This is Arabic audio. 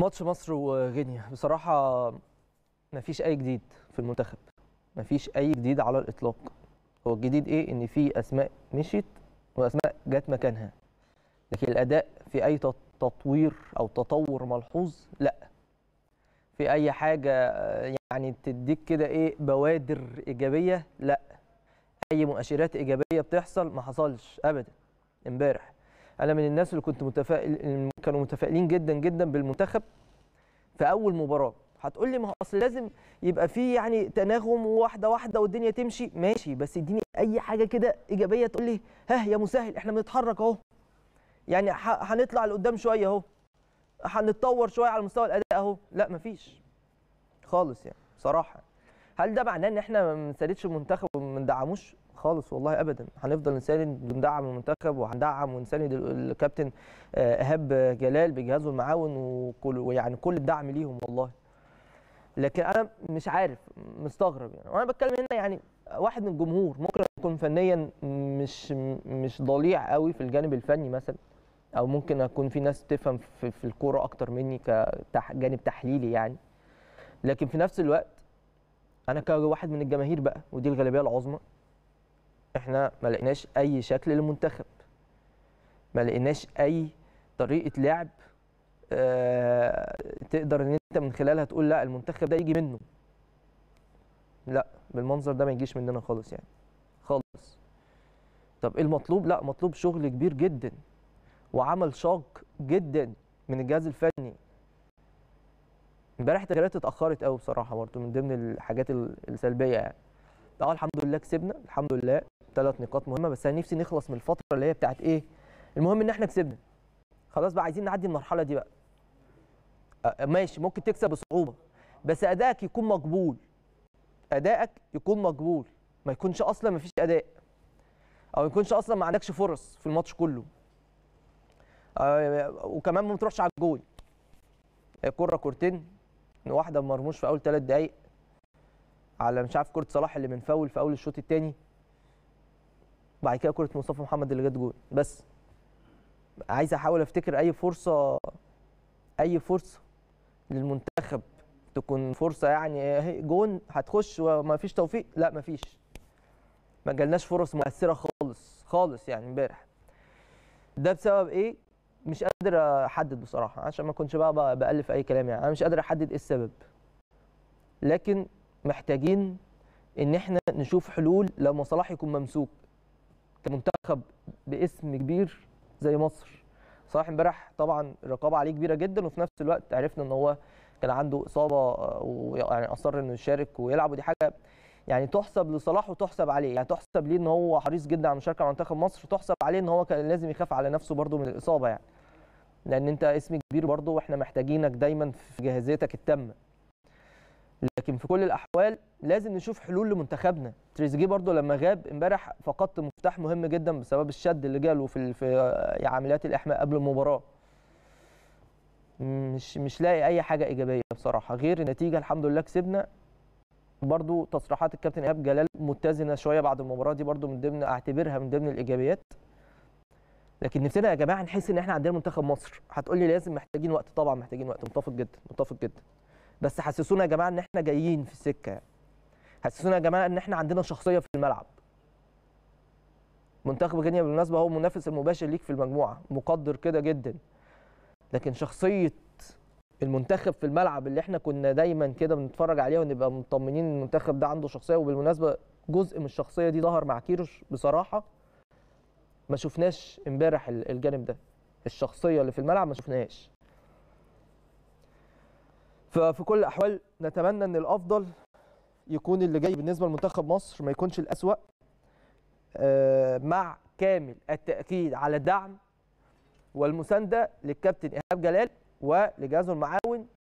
ماتش مصر وغينيا بصراحة مفيش أي جديد في المنتخب، مفيش أي جديد على الإطلاق. هو الجديد إيه؟ إن في أسماء مشيت وأسماء جت مكانها، لكن الأداء في أي تطوير أو تطور ملحوظ لأ، في أي حاجة يعني تديك كده إيه بوادر إيجابية لأ، أي مؤشرات إيجابية بتحصل ما حصلش أبدا. إمبارح أنا من الناس اللي كنت كانوا متفائلين جدا جدا بالمنتخب في أول مباراة. هتقول لي ما هو أصل لازم يبقى في يعني تناغم واحدة واحدة والدنيا تمشي، ماشي، بس اديني أي حاجة كده إيجابية تقول لي ها يا مسهل إحنا بنتحرك أهو، يعني هنطلع لقدام شوية أهو، هنتطور شوية على مستوى الأداء أهو. لا مفيش خالص يعني بصراحة. هل ده معناه إن إحنا ما بنساندش المنتخب وما بندعموش؟ خالص والله ابدا، هنفضل نساند وندعم المنتخب وهندعم ونساند الكابتن إيهاب جلال بجهازه المعاون ويعني كل الدعم ليهم والله. لكن انا مش عارف، مستغرب يعني، وانا بتكلم هنا يعني واحد من الجمهور ممكن اكون فنيا مش ضليع قوي في الجانب الفني مثلا، او ممكن اكون في ناس بتفهم في الكوره اكتر مني كجانب تحليلي يعني، لكن في نفس الوقت انا كواحد من الجماهير بقى، ودي الغالبيه العظمى، احنا ما لقيناش اي شكل للمنتخب، ما لقيناش اي طريقه لعب تقدر ان انت من خلالها تقول لا المنتخب ده يجي منه. لا بالمنظر ده ما يجيش مننا خالص يعني خالص. طب ايه المطلوب؟ لا مطلوب شغل كبير جدا وعمل شاق جدا من الجهاز الفني. امبارح التغييرات اتاخرت قوي بصراحه، برضه من ضمن الحاجات السلبيه يعني. الحمد لله كسبنا، الحمد لله 3 نقاط مهمه، بس انا نفسي نخلص من الفتره اللي هي بتاعت ايه المهم ان احنا كسبنا خلاص بقى، عايزين نعدي المرحله دي بقى. ماشي ممكن تكسب بصعوبه بس ادائك يكون مقبول، ادائك يكون مقبول، ما يكونش اصلا ما فيش اداء، او ما يكونش اصلا ما عندكش فرص في الماتش كله، وكمان ما تروحش على الجول، كره كورتين، واحده مرموش في اول 3 دقائق، على مش عارف كرة صلاح اللي من فاول في أول الشوط الثاني، بعد كده كرة مصطفى محمد اللي جت جول. بس عايز أحاول أفتكر أي فرصة للمنتخب تكون فرصة يعني جون هتخش وما فيش توفيق، لا ما فيش، ما جالناش فرص مؤثرة خالص خالص يعني امبارح. ده بسبب إيه؟ مش قادر أحدد بصراحة، عشان ما أكونش بقى بألف أي كلام يعني، أنا مش قادر أحدد إيه السبب، لكن محتاجين ان احنا نشوف حلول لما صلاح يكون ممسوك كمنتخب باسم كبير زي مصر. صلاح امبارح طبعا الرقابه عليه كبيره جدا، وفي نفس الوقت عرفنا ان هو كان عنده اصابه ويعني اصر انه يشارك ويلعب، ودي حاجه يعني تحسب لصلاح وتحسب عليه، يعني تحسب ليه ان هو حريص جدا على المشاركه مع منتخب مصر، وتحسب عليه ان هو كان لازم يخاف على نفسه برده من الاصابه يعني، لان انت اسم كبير برده واحنا محتاجينك دايما في جاهزيتك التامه. لكن في كل الأحوال لازم نشوف حلول لمنتخبنا. تريزجي برضو لما غاب امبارح فقدت مفتاح مهم جدا بسبب الشد اللي جاله في عمليات الإحماء قبل المباراة. مش لاقي أي حاجة إيجابية بصراحة غير النتيجة، الحمد لله كسبنا. برضو تصريحات الكابتن إيهاب جلال متزنة شوية بعد المباراة، دي برضو من ضمن أعتبرها من ضمن الإيجابيات. لكن نفسنا يا جماعة نحس إن إحنا عندنا منتخب مصر. هتقولي لازم محتاجين وقت، طبعا محتاجين وقت، متفق جدا متفق جدا، بس حسسونا يا جماعه ان احنا جايين في السكه، حسسونا يا جماعه ان احنا عندنا شخصيه في الملعب. منتخب غينيا بالمناسبه هو المنافس المباشر ليك في المجموعه، مقدر كده جدا، لكن شخصيه المنتخب في الملعب اللي احنا كنا دايما كده بنتفرج عليها ونبقى مطمنين ان المنتخب ده عنده شخصيه، وبالمناسبه جزء من الشخصيه دي ظهر مع كيروش بصراحه، ما شفناش امبارح الجانب ده، الشخصيه اللي في الملعب ما شفناهاش. ففي كل الأحوال نتمنى أن الأفضل يكون اللي جاي بالنسبة لمنتخب مصر، ما يكونش الأسوأ، مع كامل التأكيد على الدعم والمساندة للكابتن إيهاب جلال ولجهازه المعاون.